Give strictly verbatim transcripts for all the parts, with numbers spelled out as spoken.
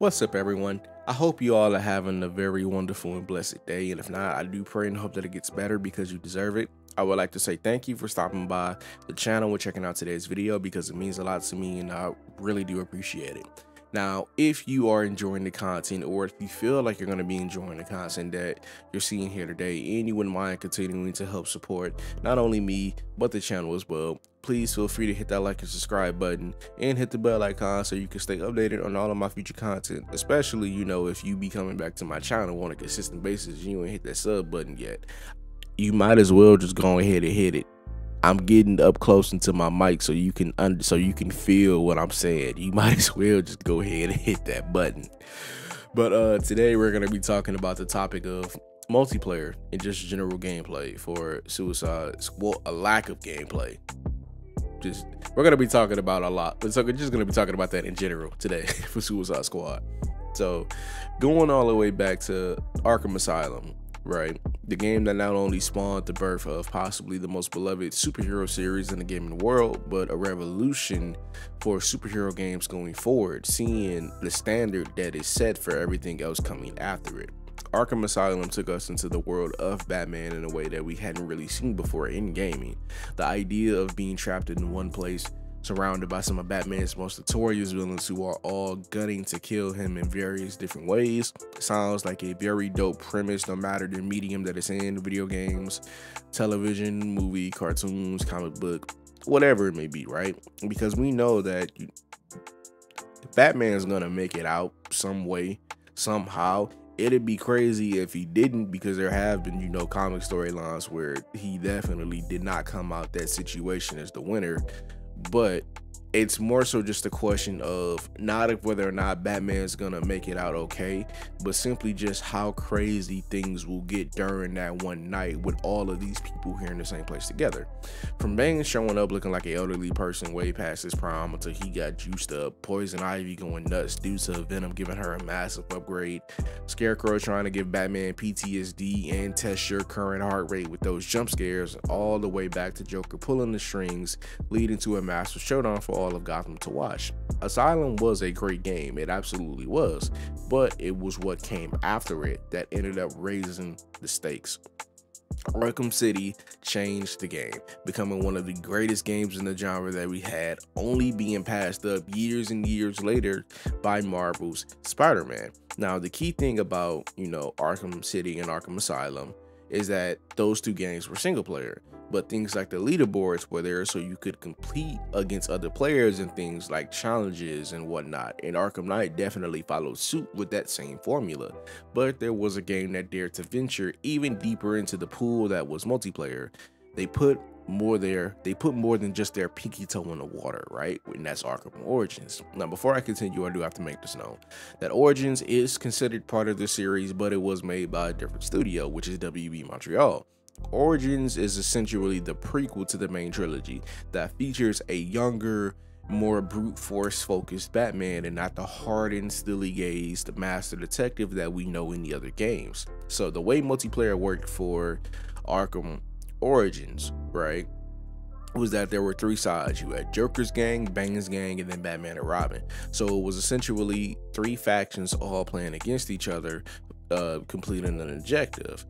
What's up, everyone? I hope you all are having a very wonderful and blessed day, and if not, I do pray and hope that it gets better because you deserve it. I would like to say thank you for stopping by the channel and checking out today's video because it means a lot to me and I really do appreciate it. Now, if you are enjoying the content, or if you feel like you're going to be enjoying the content that you're seeing here today, and you wouldn't mind continuing to help support not only me, but the channel as well, please feel free to hit that like and subscribe button and hit the bell icon so you can stay updated on all of my future content, especially, you know, if you be coming back to my channel on a consistent basis and you ain't hit that sub button yet, you might as well just go ahead and hit it. I'm getting up close into my mic so you can under, so you can feel what I'm saying. You might as well just go ahead and hit that button. But uh, today we're going to be talking about the topic of multiplayer and just general gameplay for Suicide Squad, a lack of gameplay. Just we're going to be talking about a lot, but so we're just going to be talking about that in general today for Suicide Squad. So going all the way back to Arkham Asylum. Right, the game that not only spawned the birth of possibly the most beloved superhero series in the gaming world, but a revolution for superhero games going forward, seeing the standard that is set for everything else coming after it. Arkham Asylum took us into the world of Batman in a way that we hadn't really seen before in gaming. The idea of being trapped in one place, surrounded by some of Batman's most notorious villains who are all gunning to kill him in various different ways. Sounds like a very dope premise, no matter the medium that it's in, video games, television, movie, cartoons, comic book, whatever it may be, right? Because we know that Batman's gonna make it out some way, somehow. It'd be crazy if he didn't, because there have been, you know, comic storylines where he definitely did not come out that situation as the winner. But it's more so just a question of not of whether or not Batman's gonna make it out okay, but simply just how crazy things will get during that one night with all of these people here in the same place together. From Bane showing up looking like an elderly person way past his prime until he got juiced up, Poison Ivy going nuts due to Venom giving her a massive upgrade, Scarecrow trying to give Batman P T S D and test your current heart rate with those jump scares, all the way back to Joker pulling the strings, leading to a massive showdown for all of Gotham to watch. Asylum was a great game, it absolutely was, but it was what came after it that ended up raising the stakes. Arkham City changed the game, becoming one of the greatest games in the genre that we had, only being passed up years and years later by Marvel's Spider-Man. Now, the key thing about, you know, Arkham City and Arkham Asylum is that those two games were single player, but things like the leaderboards were there so you could compete against other players and things like challenges and whatnot. And Arkham Knight definitely followed suit with that same formula, but there was a game that dared to venture even deeper into the pool that was multiplayer. They put more there, they put more than just their pinky toe in the water, right? And that's Arkham Origins. Now, before I continue, I do have to make this known that Origins is considered part of the series, but it was made by a different studio, which is W B Montreal. Origins is essentially the prequel to the main trilogy that features a younger, more brute force focused Batman and not the hardened, steely gazed master detective that we know in the other games. So the way multiplayer worked for Arkham Origins, right, was that there were three sides. You had Joker's gang, Bane's gang, and then Batman and Robin. So it was essentially three factions all playing against each other, uh, completing an objective.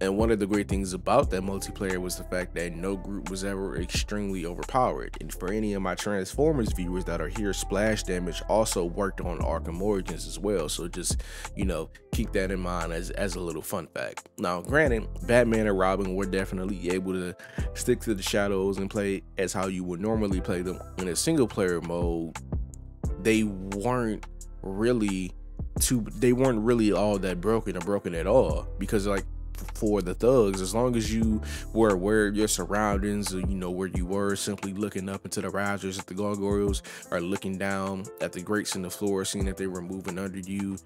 And one of the great things about that multiplayer was the fact that no group was ever extremely overpowered. And for any of my Transformers viewers that are here, Splash Damage also worked on Arkham Origins as well. So just, you know, keep that in mind as, as a little fun fact. Now, granted, Batman and Robin were definitely able to stick to the shadows and play as how you would normally play them in a single player mode. They weren't really too, they weren't really all that broken or broken at all, because like, for the thugs, as long as you were aware of your surroundings, you know where you were, simply looking up into the risers at the gargoyles or looking down at the grates in the floor, seeing that they were moving under you,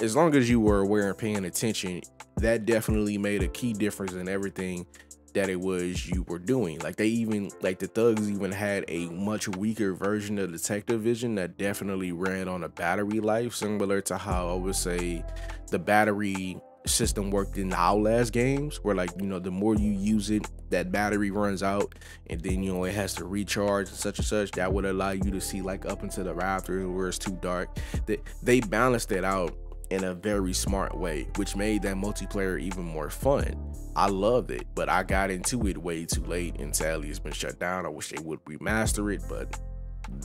as long as you were aware and paying attention, that definitely made a key difference in everything that it was you were doing. Like, they even, like the thugs even had a much weaker version of Detective Vision that definitely ran on a battery life, similar to how I would say the battery system worked in the Outlast games, where like, you know, the more you use it, that battery runs out, and then, you know, it has to recharge and such and such. That would allow you to see like up into the rafters where it's too dark. They, they balanced it out in a very smart way, which made that multiplayer even more fun. I loved it, but I got into it way too late, and sadly it's been shut down. I wish they would remaster it, but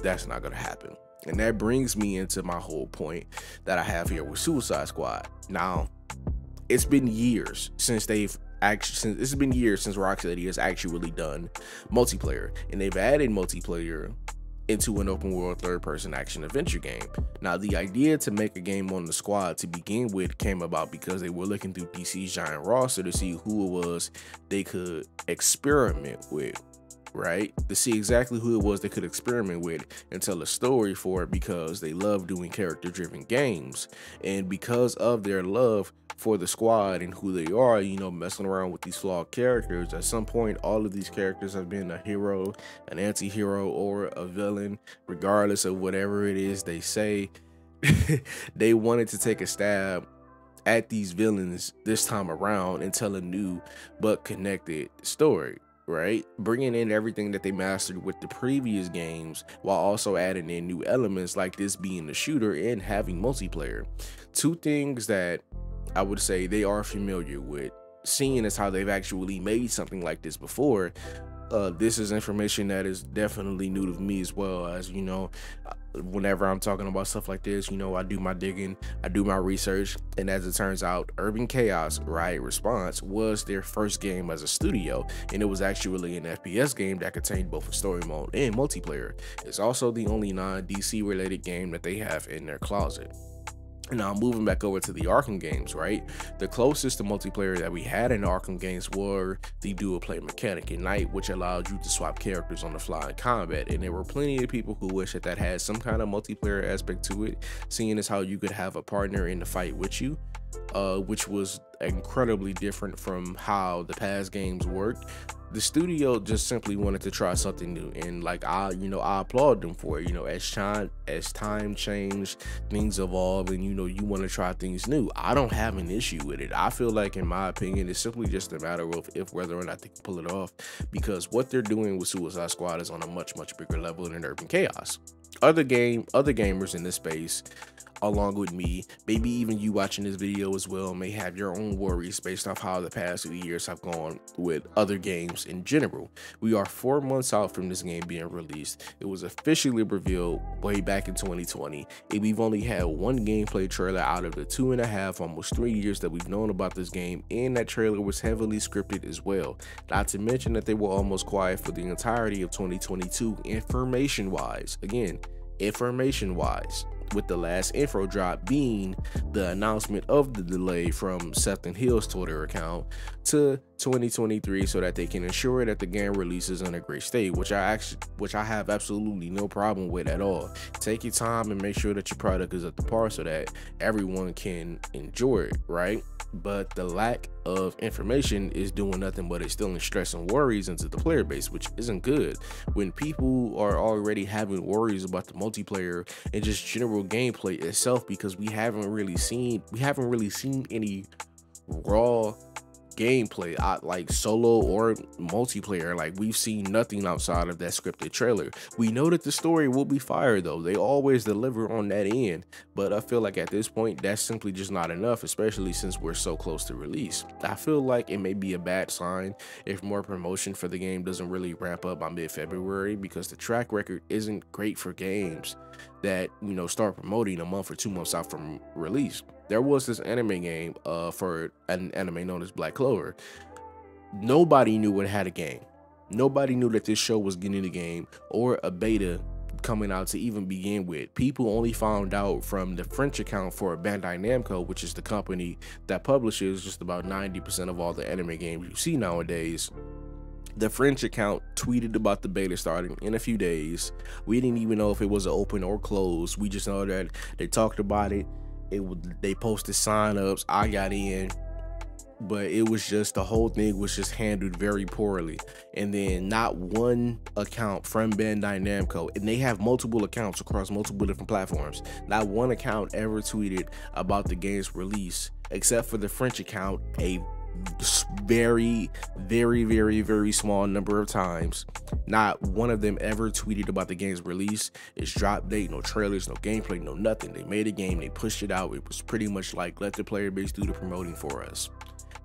that's not gonna happen. And that brings me into my whole point that I have here with Suicide Squad. Now, it's been years since they've actually, since it's been years since Rocksteady has actually done multiplayer, and they've added multiplayer into an open world third person action adventure game. Now, the idea to make a game on the squad to begin with came about because they were looking through D C's giant roster to see who it was they could experiment with, right? To see exactly who it was they could experiment with and tell a story for it, because they love doing character driven games. And because of their love for the squad and who they are, you know, messing around with these flawed characters, at some point all of these characters have been a hero, an anti-hero, or a villain, regardless of whatever it is they say. They wanted to take a stab at these villains this time around and tell a new but connected story, right? Bringing in everything that they mastered with the previous games, while also adding in new elements like this being the shooter and having multiplayer. Two things that I would say they are familiar with, seeing as how they've actually made something like this before. Uh, this is information that is definitely new to me, as well as, you know, whenever I'm talking about stuff like this, you know, I do my digging, I do my research, and as it turns out, Urban Chaos Riot Response was their first game as a studio, and it was actually an F P S game that contained both a story mode and multiplayer. It's also the only non-D C related game that they have in their closet. Now, I'm moving back over to the Arkham games, right? The closest to multiplayer that we had in the Arkham games were the dual play mechanic in Knight, which allowed you to swap characters on the fly in combat. And there were plenty of people who wish that that had some kind of multiplayer aspect to it, seeing as how you could have a partner in the fight with you, uh, which was incredibly different from how the past games worked. The studio just simply wanted to try something new, and like I, you know, I applaud them for it. You know, as time as time changed, things evolve, and you know, you want to try things new. I don't have an issue with it. I feel like, in my opinion, it's simply just a matter of if whether or not they can pull it off, because what they're doing with Suicide Squad is on a much much bigger level than Urban Chaos. Other game, other gamers in this space, along with me, maybe even you watching this video as well, may have your own worries based off how the past few years have gone with other games in general. We are four months out from this game being released. It was officially revealed way back in twenty twenty, and we've only had one gameplay trailer out of the two and a half, almost three years that we've known about this game, and that trailer was heavily scripted as well. Not to mention that they were almost quiet for the entirety of twenty twenty-two, information-wise. Again, information-wise, with the last info drop being the announcement of the delay from Sefton Hill's Twitter account to twenty twenty-three, so that they can ensure that the game releases in a great state, which I actually which I have absolutely no problem with at all. Take your time and make sure that your product is at the par so that everyone can enjoy it, right? But the lack of information is doing nothing but instilling stress and worries into the player base, which isn't good when people are already having worries about the multiplayer and just general gameplay itself, because we haven't really seen we haven't really seen any raw gameplay, like solo or multiplayer. Like, we've seen nothing outside of that scripted trailer. We know that the story will be fire, though. They always deliver on that end, but I feel like at this point that's simply just not enough, especially since we're so close to release. I feel like it may be a bad sign if more promotion for the game doesn't really ramp up by mid-February, because the track record isn't great for games that, you know, start promoting a month or two months out from release. There was this anime game uh, for an anime known as Black Clover. Nobody knew it had a game. Nobody knew that this show was getting a game or a beta coming out to even begin with. People only found out from the French account for Bandai Namco, which is the company that publishes just about ninety percent of all the anime games you see nowadays. The French account tweeted about the beta starting in a few days. We didn't even know if it was open or closed. We just know that they talked about it. It, they posted signups. I got in, but it was just, the whole thing was just handled very poorly. And then not one account from Bandai Namco, and they have multiple accounts across multiple different platforms, not one account ever tweeted about the game's release except for the French account, a very, very, very, very small number of times. Not one of them ever tweeted about the game's release, its drop date, no trailers, no gameplay, no nothing. They made a game, they pushed it out. It was pretty much like, let the player base do the promoting for us.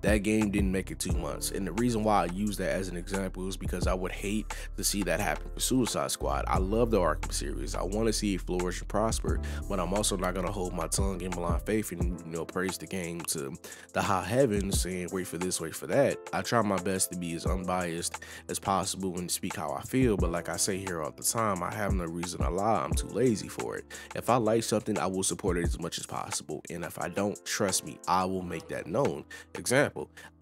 That game didn't make it two months. And the reason why I use that as an example is because I would hate to see that happen for Suicide Squad. I love the Arkham series. I want to see it flourish and prosper, but I'm also not going to hold my tongue in blind faith and, you know, praise the game to the high heavens saying, wait for this, wait for that. I try my best to be as unbiased as possible and speak how I feel. But like I say here all the time, I have no reason to lie. I'm too lazy for it. If I like something, I will support it as much as possible. And if I don't, trust me, I will make that known. Example.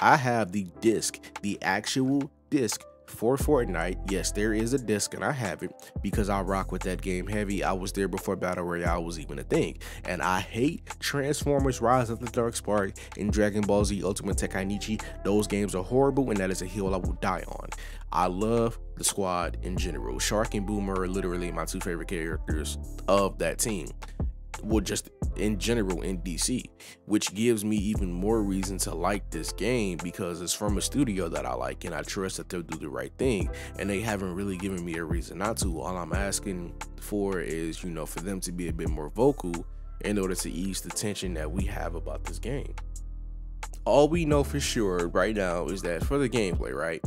I have the disc, the actual disc for Fortnite. Yes, there is a disc and I have it because I rock with that game heavy. I was there before Battle Royale was even a thing. And I hate Transformers Rise of the Dark Spark and Dragon Ball Z Ultimate Tenkaichi. Those games are horrible and that is a hill I will die on. I love the squad in general. Shark and Boomer are literally my two favorite characters of that team. Well, just in general in D C, which gives me even more reason to like this game because it's from a studio that I like and I trust that they'll do the right thing, and they haven't really given me a reason not to. All I'm asking for is, you know, for them to be a bit more vocal in order to ease the tension that we have about this game. All we know for sure right now is that for the gameplay, right,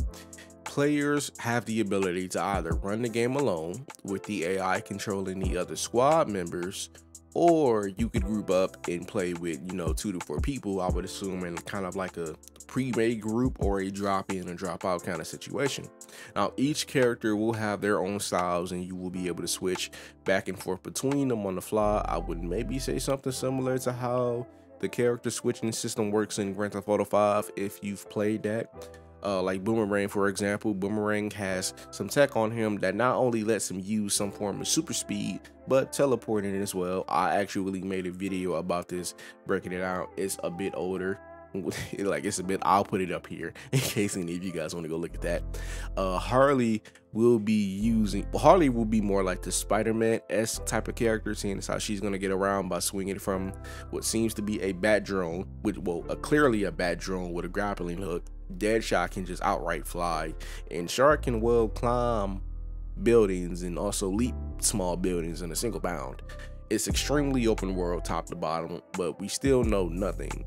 players have the ability to either run the game alone with the A I controlling the other squad members, or you could group up and play with, you know, two to four people, I would assume, in kind of like a pre-made group or a drop in and drop out kind of situation. Now, each character will have their own styles and you will be able to switch back and forth between them on the fly. I would maybe say something similar to how the character switching system works in Grand Theft Auto five if you've played that. Uh, like Boomerang, for example, Boomerang has some tech on him that not only lets him use some form of super speed, but teleporting as well. I actually made a video about this, breaking it out. It's a bit older. Like, it's a bit, I'll put it up here in case any of you guys want to go look at that. Uh, Harley will be using, Harley will be more like the Spider-Man-esque type of character, seeing as how she's going to get around by swinging from what seems to be a bat drone, with, well, a, clearly a bat drone with a grappling hook. Deadshot can just outright fly, and Shark can well climb buildings and also leap small buildings in a single bound. It's extremely open world top to bottom, but we still know nothing.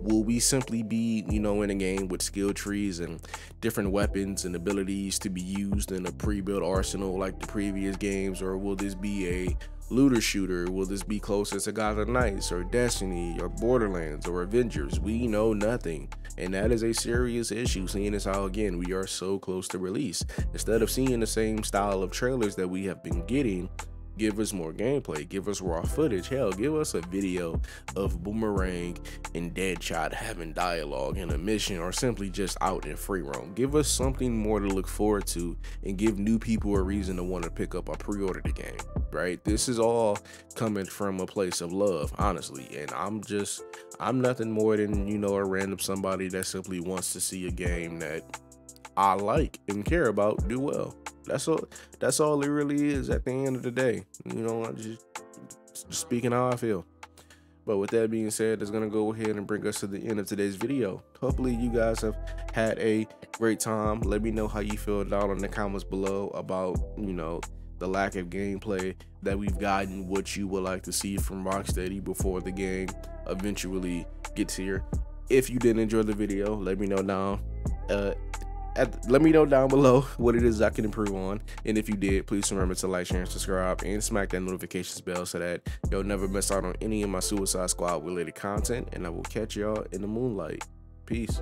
Will we simply be, you know, in a game with skill trees and different weapons and abilities to be used in a pre-built arsenal like the previous games, or will this be a looter shooter? Will this be closer to God of Knights or Destiny or Borderlands or Avengers? We know nothing, and that is a serious issue, seeing as how, again, we are so close to release. Instead of seeing the same style of trailers that we have been getting, give us more gameplay, give us raw footage. Hell, give us a video of Boomerang and Deadshot having dialogue in a mission, or simply just out in free roam. Give us something more to look forward to and give new people a reason to want to pick up or pre-order the game, right? This is all coming from a place of love, honestly, and I'm just, I'm nothing more than, you know, a random somebody that simply wants to see a game that I like and care about do well. That's all, that's all it really is at the end of the day. You know, I'm just, just speaking how I feel. But with that being said, that's going to go ahead and bring us to the end of today's video. Hopefully you guys have had a great time. Let me know how you feel down in the comments below about, you know, the lack of gameplay that we've gotten, what you would like to see from Rocksteady before the game eventually gets here. If you did enjoy the video, let me know down. Uh, At, let me know down below what it is I can improve on, and if you did, please remember to like, share, and subscribe, and smack that notifications bell so that you'll never miss out on any of my Suicide Squad related content. And I will catch y'all in the moonlight. Peace.